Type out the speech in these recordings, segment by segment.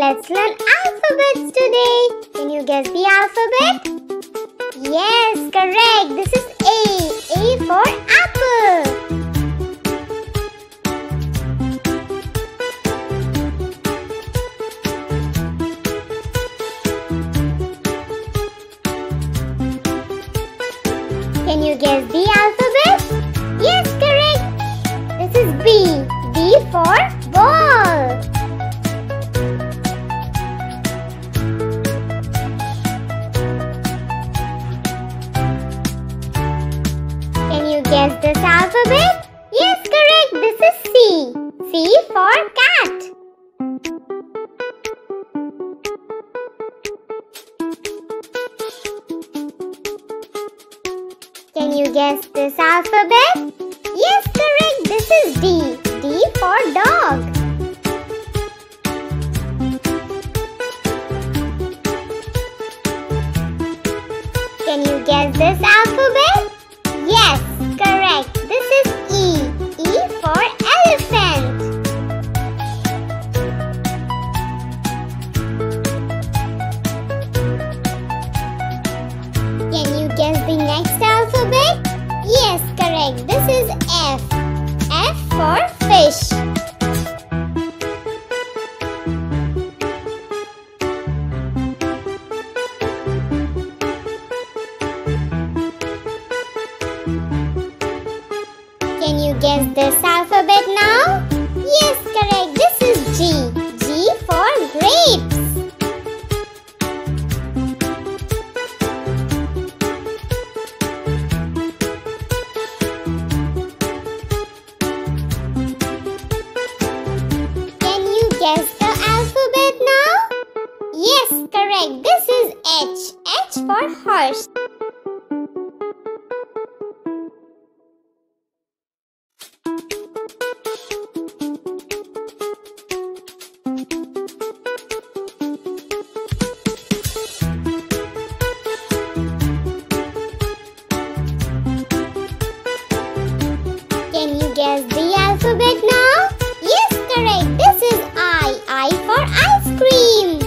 Let's learn alphabets today. Can you guess the alphabet? Yes, correct. This is A. A for apple. Can you guess the alphabet? Yes, correct. This is B. B for ball. Can you guess this alphabet? Yes, correct. This is C. C for cat. Can you guess this alphabet? Yes, correct. This is D. D for dog. Can you guess this alphabet? Yes, correct. This is E. E for elephant. Can you guess the next alphabet? Yes, correct. This is F. F for fish. Can you guess this alphabet now? Yes, correct. This is G. G for grapes. Can you guess the alphabet now? Yes, correct. This is H. H for horse. Can you guess the alphabet now? Yes, correct. This is I. I for ice cream.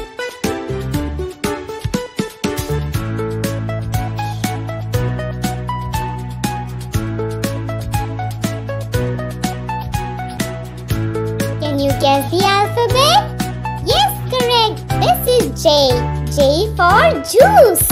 Can you guess the alphabet? Yes, correct. This is J. J for juice.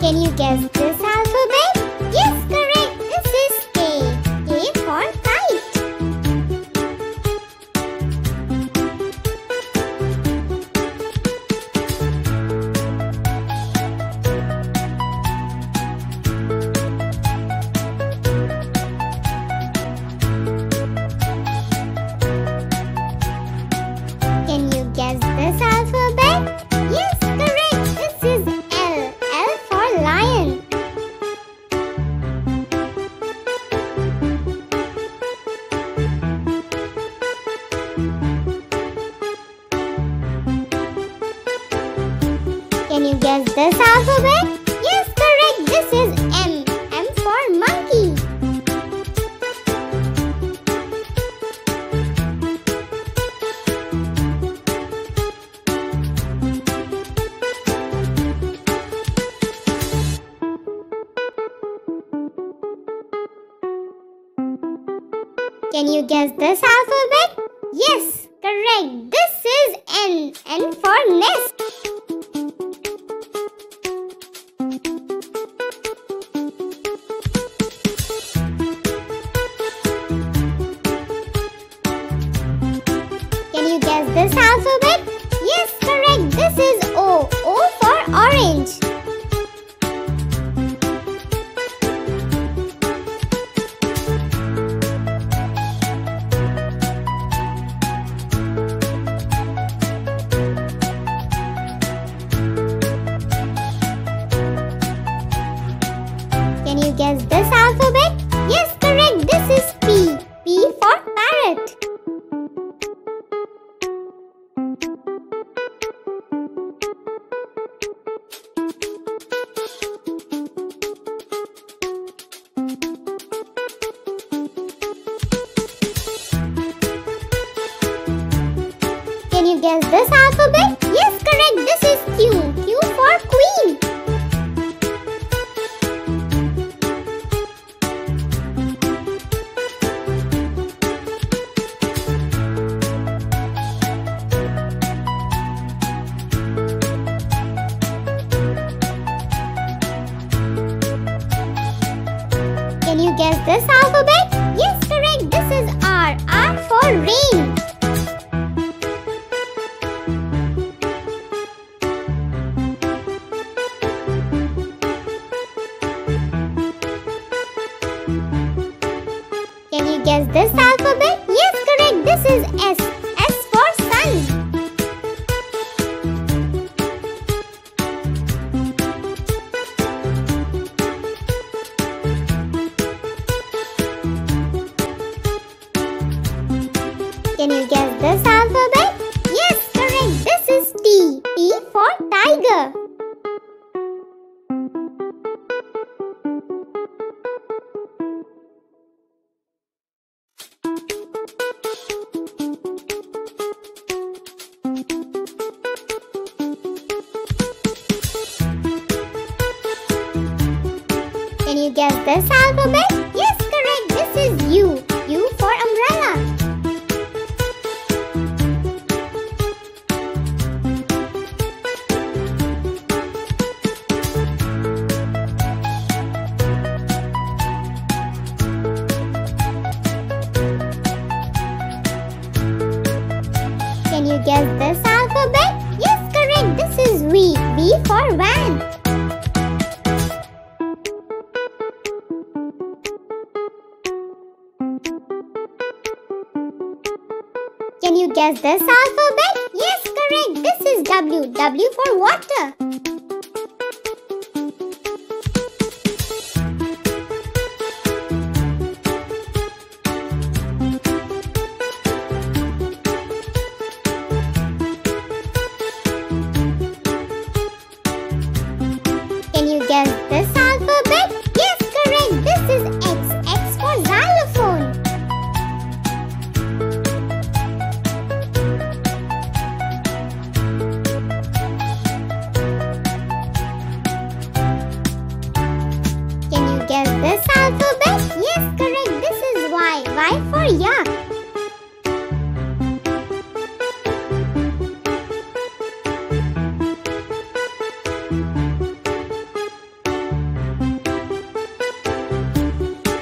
Can you guess this alphabet? Yes, correct. This is K. K for kite. Can you guess this alphabet? Yes, correct. This is L. L for lion. Can you guess this alphabet? Yes, correct. This is M. M for monkey. Can you guess this alphabet? Yes, correct. This is N. N for nest. Can you guess this alphabet? Yes, correct. This is O. O for orange. Can you guess this alphabet? Yes, correct. This is P. P for Does this alphabet? Yes, correct. This is Q. Q for Queen. Can you guess this alphabet? Yes, correct. This is R. R for Rain. Guess this alphabet? Yes, correct. This is S. S for Sun. Can you guess this alphabet? Yes, correct. This is T. T for Tiger. Can you guess this alphabet? Yes, correct. This is U. U for Umbrella. Can you guess this alphabet? Yes, correct. This is V. V for Van. Can you guess this alphabet? Yes, correct. This is W. W for Water. Can you guess this alphabet? Yes, correct. This is X. X for Xylophone. Guess this alphabet? Yes, correct. This is Y. Y for Yak.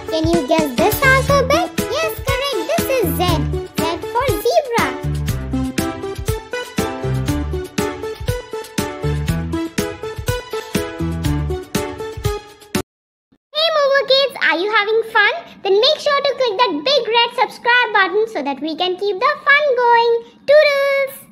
Can you guess this alphabet? Yes, correct. This is Z. Z for Zebra. Are you having fun? Then make sure to click that big red subscribe button so that we can keep the fun going. Toodles!